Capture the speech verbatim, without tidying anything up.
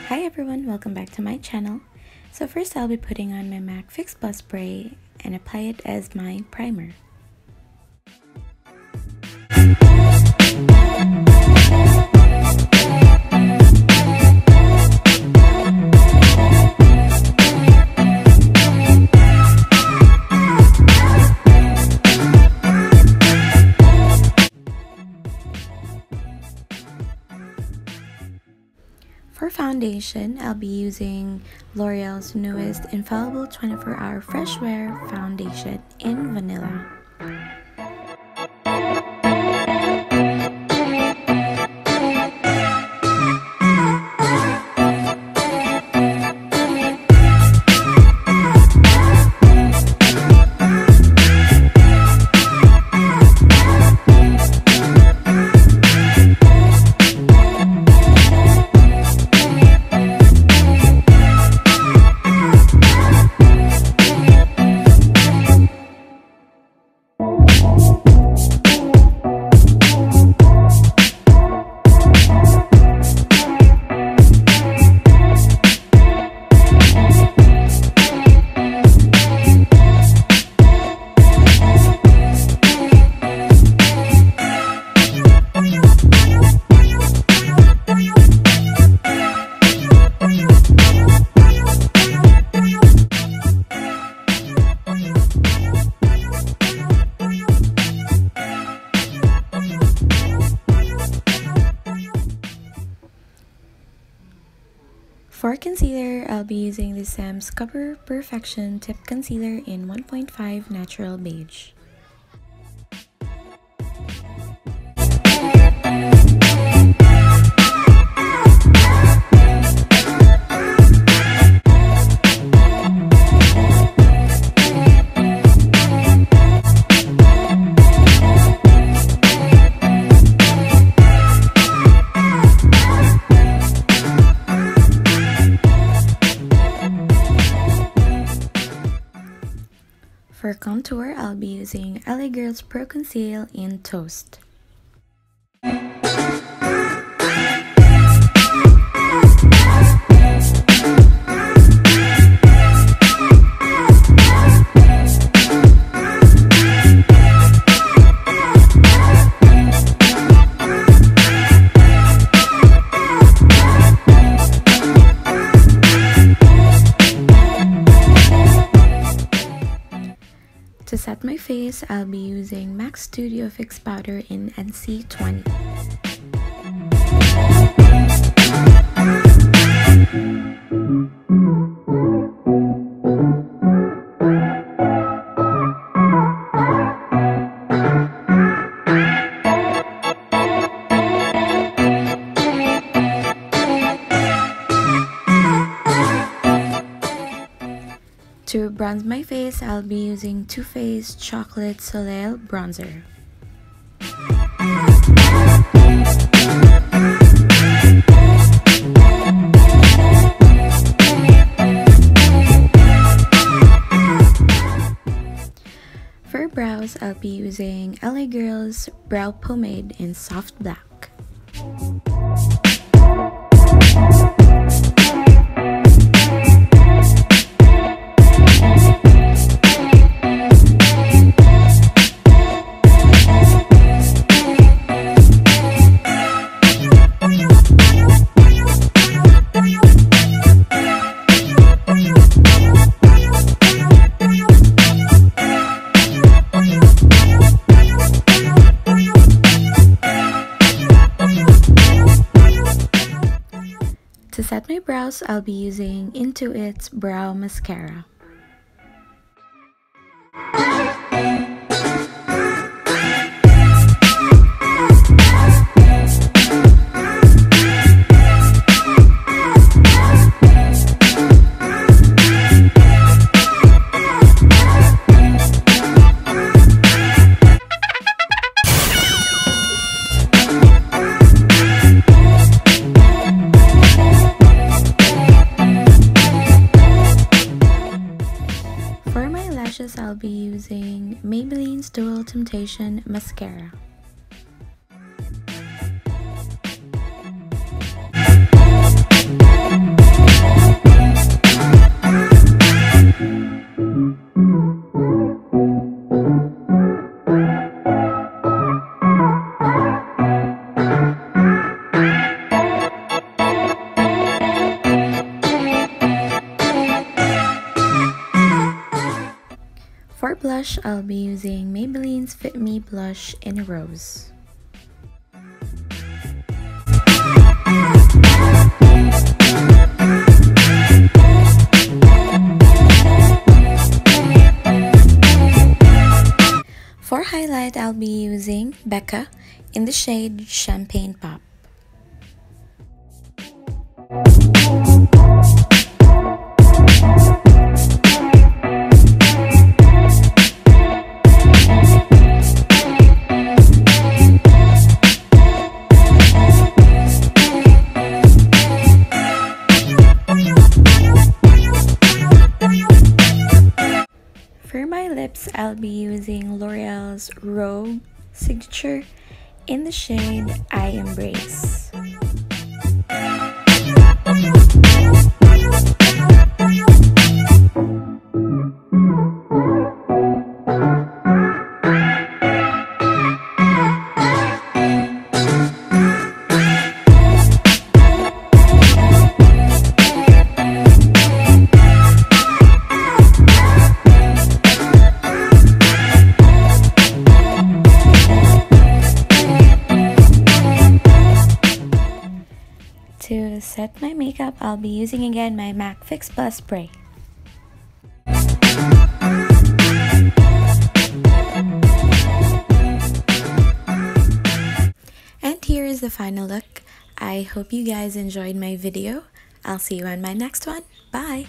Hi everyone, welcome back to my channel. So first I'll be putting on my MAC Fix+ spray and apply it as my primer. For foundation, I'll be using L'Oreal's newest Infallible twenty-four hour Fresh Wear Foundation in Vanilla. For concealer, I'll be using the Saem's Cover Perfection Tip Concealer in one point five Natural Beige. For contour, I'll be using L A Girl's Pro Conceal in Toast. To set my face, I'll be using MAC Studio Fix powder in N C twenty. To bronze my face, I'll be using Too Faced Chocolate Soleil Bronzer. For brows, I'll be using L A Girl's Brow Pomade in Soft Black. To set my brows, I'll be using In to it's Brow Mascara. using Maybelline's Total Temptation mascara. For blush, I'll be using Maybelline's Fit Me blush in Rose. For highlight, I'll be using Becca in the shade Champagne Pop. I'll be using L'Oreal's Rouge Signature in the shade I Embrace. To set my makeup, I'll be using again my MAC Fix+ spray. And here is the final look. I hope you guys enjoyed my video. I'll see you on my next one. Bye!